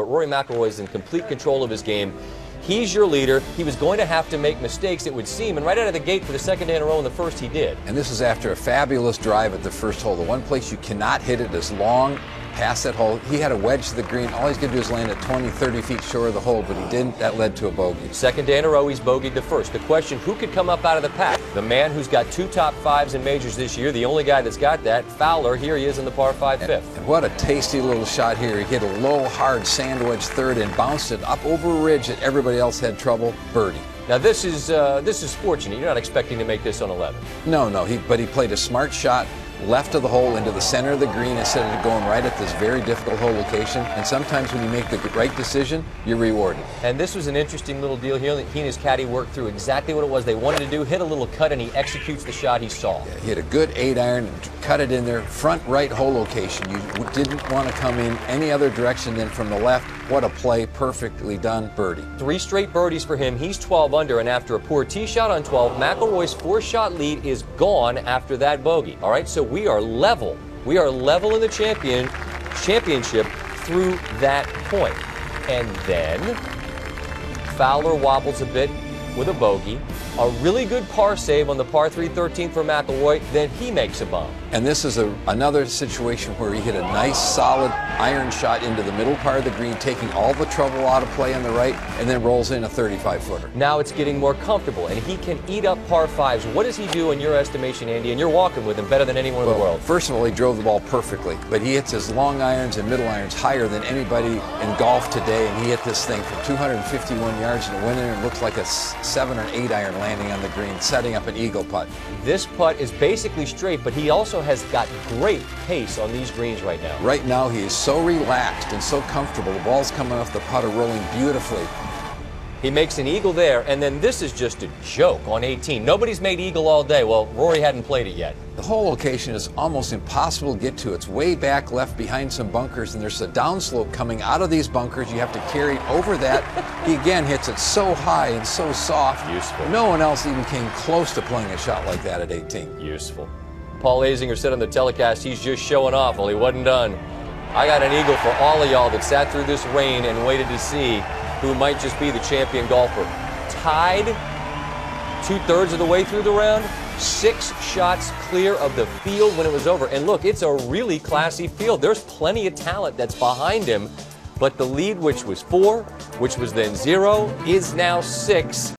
But Rory McIlroy is in complete control of his game. He's your leader. He was going to have to make mistakes, it would seem, and right out of the gate for the second day in a row and the first he did. And this is after a fabulous drive at the first hole. The one place you cannot hit it is long past that hole. He had a wedge to the green. All he's going to do is land at 20, 30 feet short of the hole, but he didn't. That led to a bogey. Second day in a row, he's bogeyed the first. The question, who could come up out of the pack? The man who's got two top fives in majors this year, the only guy that's got that, Fowler. Here he is in the par 5 fifth. And what a tasty little shot here. He hit a low, hard sand wedge third and bounced it up over a ridge that everybody else had trouble. Birdie. Now this is fortunate. You're not expecting to make this on 11. No, but he played a smart shot left of the hole into the center of the green instead of going right at this very difficult hole location. And sometimes when you make the right decision, you're rewarded. And this was an interesting little deal here. He and his caddy worked through exactly what it was they wanted to do, hit a little cut, and he executes the shot he saw. Yeah, he had a good 8-iron, and cut it in there, front right hole location. You didn't want to come in any other direction than from the left. What a play, perfectly done birdie. Three straight birdies for him. He's 12 under, and after a poor tee shot on 12, McIlroy's four-shot lead is gone after that bogey. All right, so we are level. We are level in the championship through that point. And then Fowler wobbles a bit with a bogey, a really good par save on the par 3 13th for McIlroy, then he makes a bomb. And this is another situation where he hit a nice solid iron shot into the middle part of the green, taking all the trouble out of play on the right, and then rolls in a 35-footer. Now it's getting more comfortable, and he can eat up par 5s. What does he do in your estimation, Andy? And you're walking with him better than anyone in the world. First of all, he drove the ball perfectly, but he hits his long irons and middle irons higher than anybody in golf today, and he hit this thing for 251 yards, and it went in and looked like a 7 or 8 iron landing on the green, setting up an eagle putt. This putt is basically straight, but he also has got great pace on these greens right now. Right now he is so relaxed and so comfortable. The ball's coming off the putter rolling beautifully. He makes an eagle there, and then this is just a joke on 18. Nobody's made eagle all day. Well, Rory hadn't played it yet. The whole location is almost impossible to get to. It's way back left behind some bunkers, and there's a downslope coming out of these bunkers. You have to carry over that. He again hits it so high and so soft. Useful. No one else even came close to playing a shot like that at 18. Useful. Paul Azinger said on the telecast, he's just showing off. Well, he wasn't done. I got an eagle for all of y'all that sat through this rain and waited to see who might just be the champion golfer. Tied 2/3 of the way through the round, 6 shots clear of the field when it was over. And look, it's a really classy field. There's plenty of talent that's behind him, but the lead, which was 4, which was then 0, is now 6.